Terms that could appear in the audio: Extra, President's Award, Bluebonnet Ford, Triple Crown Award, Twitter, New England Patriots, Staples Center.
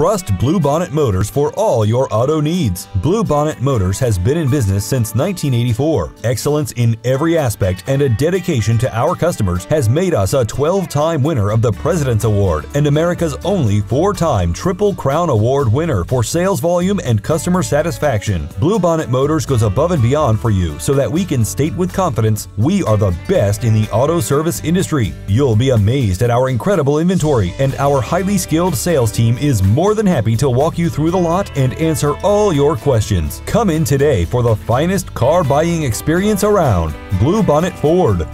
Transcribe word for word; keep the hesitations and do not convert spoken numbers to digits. Trust Bluebonnet Motors for all your auto needs. Bluebonnet Motors has been in business since nineteen eighty-four. Excellence in every aspect and a dedication to our customers has made us a twelve-time winner of the President's Award and America's only four-time Triple Crown Award winner for sales volume and customer satisfaction. Bluebonnet Motors goes above and beyond for you so that we can state with confidence we are the best in the auto service industry. You'll be amazed at our incredible inventory, and our highly skilled sales team is more than happy to walk you through the lot and answer all your questions. Come in today for the finest car buying experience around. Bluebonnet Ford.